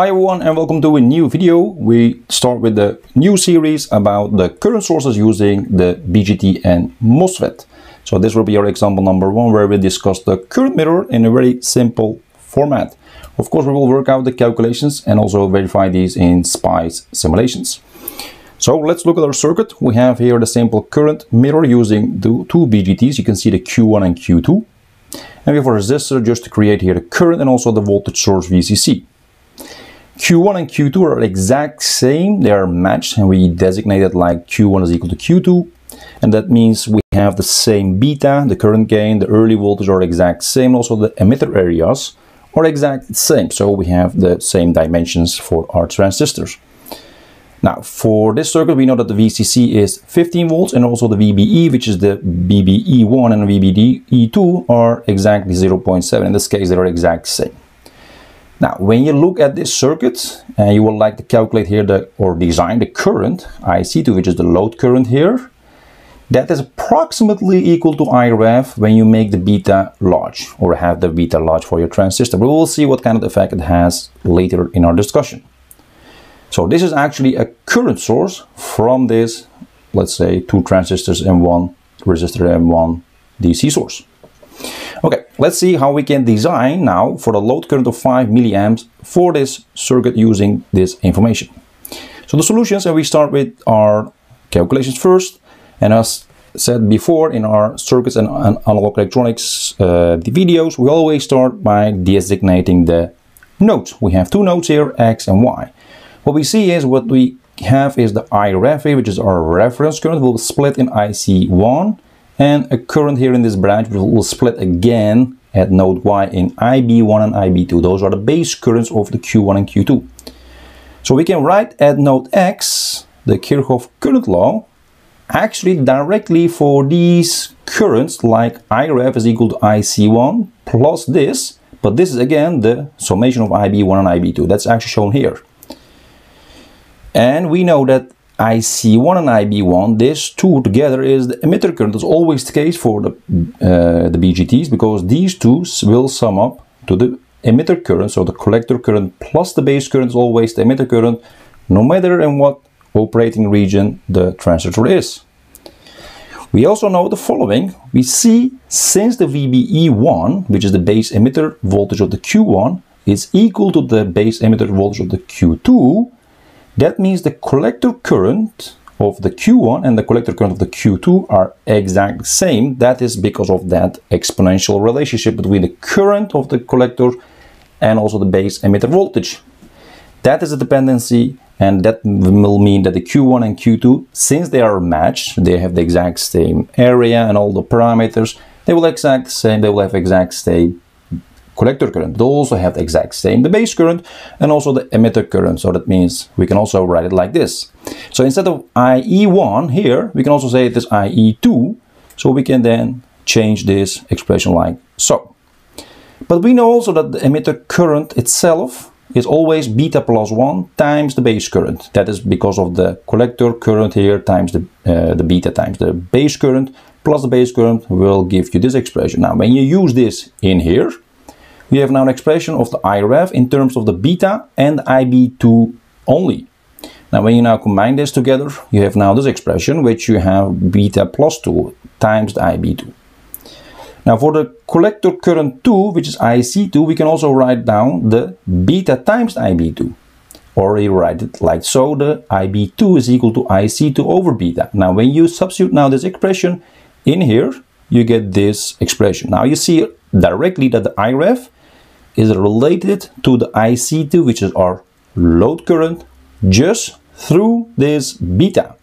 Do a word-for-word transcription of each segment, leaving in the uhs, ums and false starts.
Hi everyone and welcome to a new video. We start with the new series about the current sources using the B J T and MOSFET. So this will be our example number one, where we discuss the current mirror in a very simple format. Of course, we will work out the calculations and also verify these in SPICE simulations. So let's look at our circuit. We have here the simple current mirror using the two B J Ts. You can see the Q one and Q two. And we have a resistor just to create here the current and also the voltage source V C C. Q one and Q two are exact same, they are matched, and we designate it like Q one is equal to Q two, and that means we have the same beta, the current gain, the early voltage are exact same, also the emitter areas are exact same, so we have the same dimensions for our transistors. Now for this circuit we know that the V C C is fifteen volts and also the V B E, which is the V B E one and the V B E two, are exactly zero point seven, in this case they are exact same. Now, when you look at this circuit and uh, you would like to calculate here the or design the current I C two, which is the load current here, that is approximately equal to I R E F when you make the beta large or have the beta large for your transistor. But we will see what kind of effect it has later in our discussion. So this is actually a current source from this, let's say, two transistors and one resistor and one D C source. Okay, let's see how we can design now for the load current of five milliamps for this circuit using this information. So the solutions, and we start with our calculations first. And as said before in our circuits and analog electronics uh, the videos, we always start by designating the nodes. We have two nodes here, X and Y. What we see is what we have is the I R E F, which is our reference current, will split in I C one. And a current here in this branch will split again at node Y in I B one and I B two. Those are the base currents of the Q one and Q two. So we can write at node X the Kirchhoff current law actually directly for these currents, like I R E F is equal to I C one plus this, but this is again the summation of I B one and I B two. That's actually shown here. And we know that I C one and I B one, this two together is the emitter current. That's always the case for the, uh, the B J Ts, because these two will sum up to the emitter current. So the collector current plus the base current is always the emitter current, no matter in what operating region the transistor is. We also know the following. We see since the V B E one, which is the base emitter voltage of the Q one, is equal to the base emitter voltage of the Q two, that means the collector current of the Q one and the collector current of the Q two are exact same. That is because of that exponential relationship between the current of the collector and also the base emitter voltage. That is a dependency, and that will mean that the Q one and Q two, since they are matched, they have the exact same area and all the parameters, they will exact same, they will have exact same collector current. They also have the exact same, the base current and also the emitter current. So that means we can also write it like this. So instead of I E one here, we can also say it is I E two. So we can then change this expression like so. But we know also that the emitter current itself is always beta plus one times the base current. That is because of the collector current here times the, uh, the beta times the base current plus the base current will give you this expression. Now, when you use this in here, we have now an expression of the I R E F in terms of the beta and I B two only. Now when you now combine this together, you have now this expression, which you have beta plus two times the I B two. Now for the collector current two, which is I C two, we can also write down the beta times I B two. Or we write it like so, the I B two is equal to I C two over beta. Now when you substitute now this expression in here, you get this expression. Now you see directly that the I R E F is related to the I C two, which is our load current, just through this beta,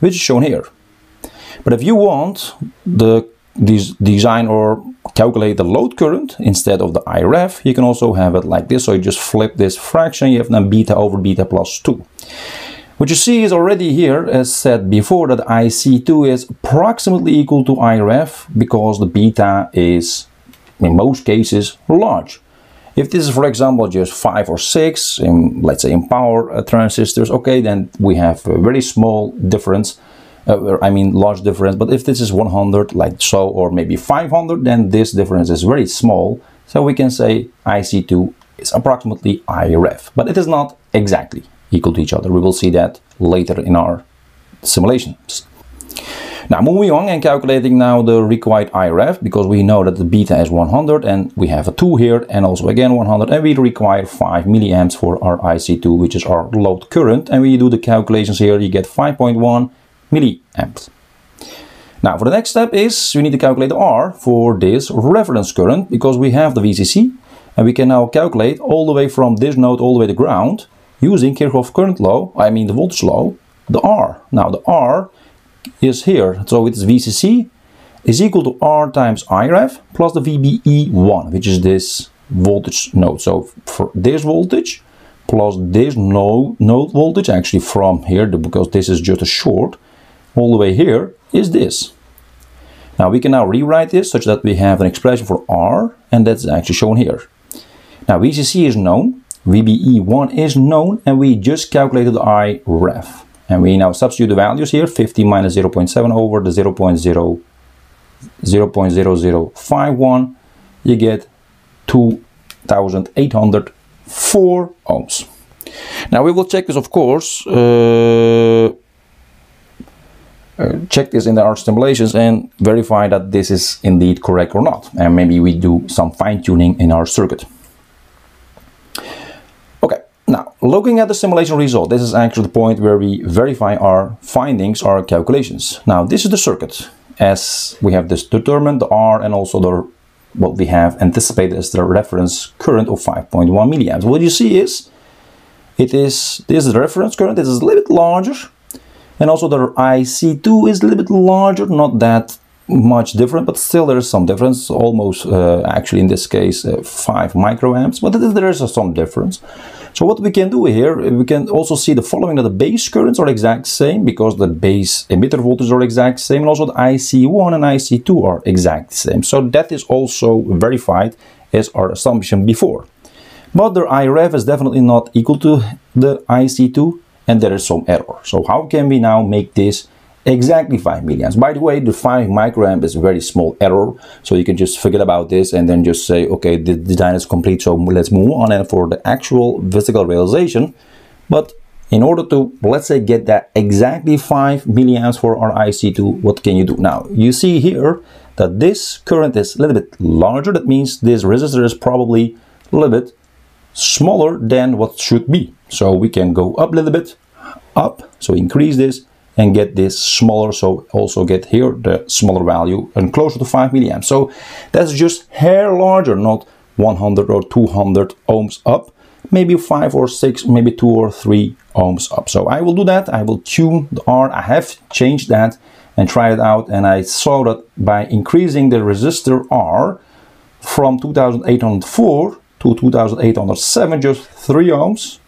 which is shown here. But if you want the this design or calculate the load current instead of the I R E F, you can also have it like this. So you just flip this fraction, you have now beta over beta plus two. What you see is already here, as said before, that I C two is approximately equal to I R E F because the beta is, in most cases, large. If this is, for example, just five or six, in, let's say in power uh, transistors, okay, then we have a very small difference, uh, I mean large difference, but if this is one hundred, like so, or maybe five hundred, then this difference is very small, so we can say I C two is approximately I R E F, but it is not exactly equal to each other. We will see that later in our simulations. Now, moving on and calculating now the required I R E F, because we know that the beta is one hundred and we have a two here and also again one hundred, and we require five milliamps for our I C two, which is our load current, and we do the calculations here. You get five point one milliamps. Now, for the next step is we need to calculate the R for this reference current, because we have the V C C and we can now calculate all the way from this node all the way to ground using Kirchhoff current law, I mean the voltage law, the R. Now, the R is here, so it's V C C is equal to R times I R E F plus the V B E one, which is this voltage node. So for this voltage plus this node, node voltage, actually from here, because this is just a short, all the way here is this. Now we can now rewrite this such that we have an expression for R, and that's actually shown here. Now V C C is known, V B E one is known, and we just calculated the I R E F. And we now substitute the values here, fifty minus zero point seven over the zero point zero zero zero zero zero five one, you get two thousand eight hundred four ohms. Now we will check this, of course, uh, uh, check this in our simulations and verify that this is indeed correct or not. And maybe we do some fine tuning in our circuit. Now, looking at the simulation result, this is actually the point where we verify our findings, our calculations. Now, this is the circuit as we have this determined, the R, and also the what we have anticipated as the reference current of five point one milliamps. What you see is, it is this is the reference current, it is a little bit larger, and also the I C two is a little bit larger, not that much different, but still there is some difference, almost uh, actually in this case uh, five microamps, but there is some difference. So what we can do here, we can also see the following, that the base currents are exact same, because the base emitter voltages are exact same, and also the I C one and I C two are exact same. So that is also verified as our assumption before. But the I R E F is definitely not equal to the I C two, and there is some error. So how can we now make this exactly five milliamps? By the way, the five microamp is a very small error, so you can just forget about this and then just say, okay, the design is complete, so let's move on and for the actual physical realization. But in order to, let's say, get that exactly five milliamps for our I C two, what can you do? Now, you see here that this current is a little bit larger. That means this resistor is probably a little bit smaller than what should be. So we can go up a little bit, up, so increase this, and get this smaller, so also get here the smaller value and closer to five milliamps. So that's just hair larger, not one hundred or two hundred ohms up, maybe five or six, maybe two or three ohms up. So I will do that, I will tune the R, I have changed that and tried it out, and I saw that by increasing the resistor R from two thousand eight hundred four to two thousand eight hundred seven, just three ohms,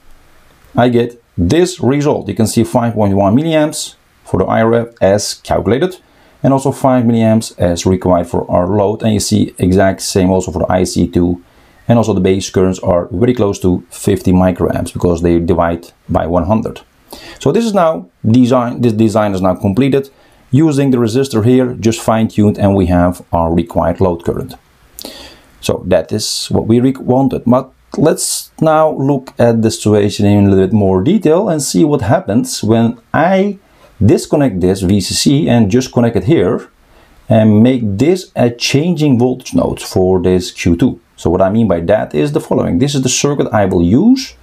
I get this result. You can see five point one milliamps for the I R E F as calculated, and also five milliamps as required for our load, and you see exact same also for the I C two, and also the base currents are very close to fifty microamps, because they divide by one hundred. So this is now design, this design is now completed using the resistor here, just fine-tuned, and we have our required load current. So that is what we wanted. But let's now look at the situation in a little bit more detail and see what happens when I disconnect this V C C and just connect it here and make this a changing voltage node for this Q two. So what I mean by that is the following. This is the circuit I will use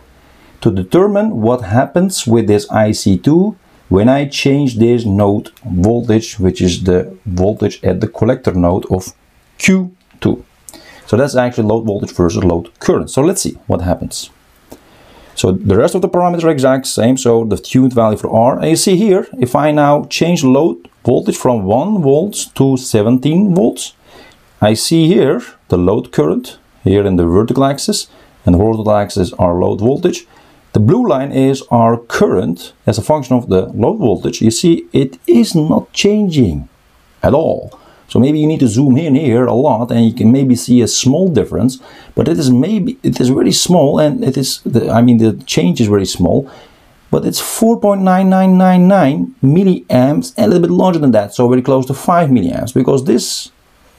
to determine what happens with this I C two when I change this node voltage, which is the voltage at the collector node of Q two. So that's actually load voltage versus load current. So let's see what happens. So the rest of the parameters are exact same, so the tuned value for R. And you see here, if I now change load voltage from one volt to seventeen volts, I see here the load current, here in the vertical axis, and the horizontal axis are load voltage. The blue line is our current as a function of the load voltage. You see, it is not changing at all. So maybe you need to zoom in here a lot and you can maybe see a small difference, but it is maybe, it is very small, and it is, the, I mean, the change is very small, but it's four point nine nine nine nine milliamps and a little bit larger than that, so very close to five milliamps, because this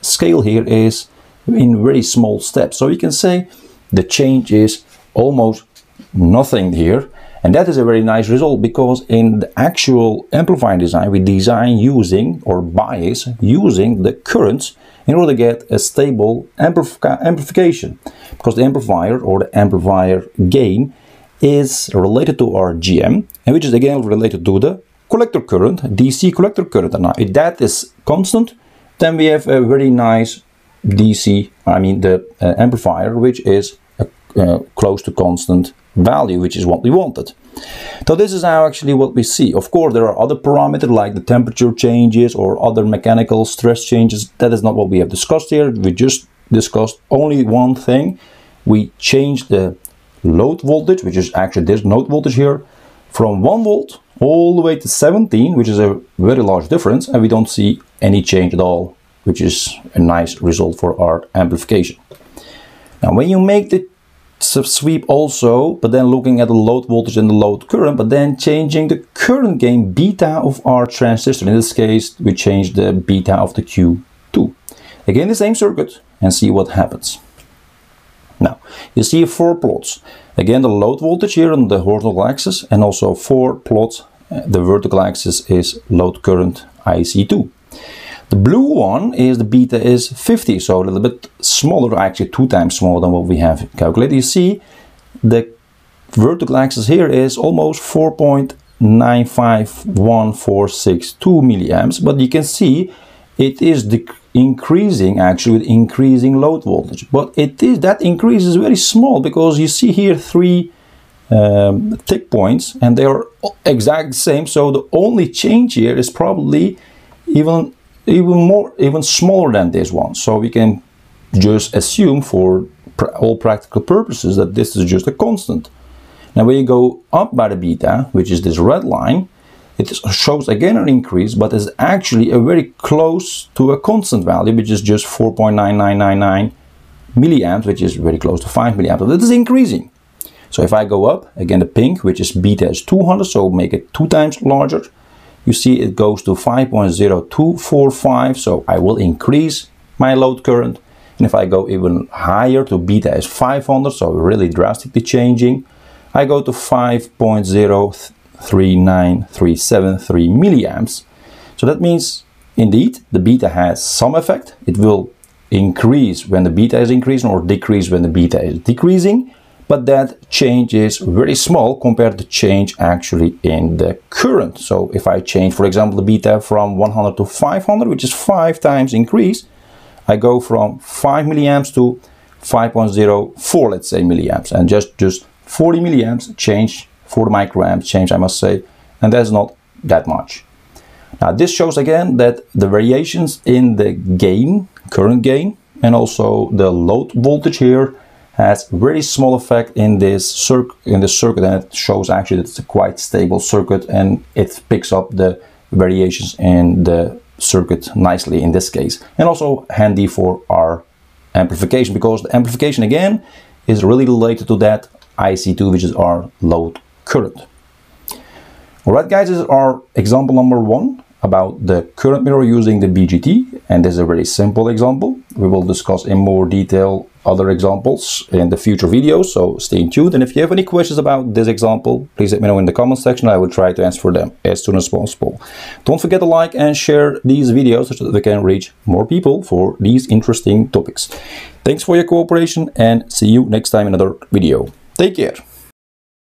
scale here is in very small steps. So you can say the change is almost nothing here. And that is a very nice result, because in the actual amplifier design, we design using or bias using the currents in order to get a stable amplifi amplification. Because the amplifier or the amplifier gain is related to our G M, and which is again related to the collector current, D C collector current. And now if that is constant, then we have a very nice D C, I mean the uh, amplifier, which is a, uh, close to constant value, which is what we wanted. So this is how actually what we see. Of course, there are other parameters like the temperature changes or other mechanical stress changes. That is not what we have discussed here. We just discussed only one thing. We changed the load voltage, which is actually this node voltage here, from one volt all the way to seventeen, which is a very large difference, and we don't see any change at all, which is a nice result for our amplification. Now when you make the sweep also, but then looking at the load voltage and the load current, but then changing the current gain beta of our transistor, in this case we change the beta of the Q two. Again the same circuit, and see what happens. Now you see four plots. Again the load voltage here on the horizontal axis, and also four plots. The vertical axis is load current I C two. The blue one is the beta is fifty, so a little bit smaller, actually two times smaller than what we have calculated. You see the vertical axis here is almost four point nine five one four six two milliamps, but you can see it is increasing actually with increasing load voltage. But it is that increase is very small, because you see here three um, thick points, and they are exact same. So the only change here is probably even even more even smaller than this one. So we can just assume for pr all practical purposes that this is just a constant. Now when you go up by the beta, which is this red line, it shows again an increase, but is actually a very close to a constant value, which is just four point nine nine nine nine milliamps, which is very close to five milliamps. So that is increasing. So if I go up again, the pink, which is beta is two hundred, so make it two times larger. You see it goes to five point zero two four five, so I will increase my load current. And if I go even higher to beta is five hundred, so really drastically changing, I go to five point zero three nine three seven three milliamps. So that means indeed the beta has some effect. It will increase when the beta is increasing or decrease when the beta is decreasing, but that change is very small compared to change actually in the current. So if I change, for example, the beta from one hundred to five hundred, which is five times increase, I go from five milliamps to five point zero four, let's say, milliamps, and just just forty milliamps change, forty microamps change, I must say, and that's not that much. Now this shows again that the variations in the gain, current gain, and also the load voltage here has very small effect in this circ in the circuit, and it shows actually that it's a quite stable circuit, and it picks up the variations in the circuit nicely in this case, and also handy for our amplification, because the amplification again is really related to that I C two, which is our load current. All right guys, this is our example number one about the current mirror using the B J T, and this is a very simple example. We will discuss in more detail other examples in the future videos, so stay tuned. And if you have any questions about this example, please let me know in the comment section. I will try to answer them as soon as possible. Don't forget to like and share these videos so that we can reach more people for these interesting topics. Thanks for your cooperation, and see you next time in another video. Take care.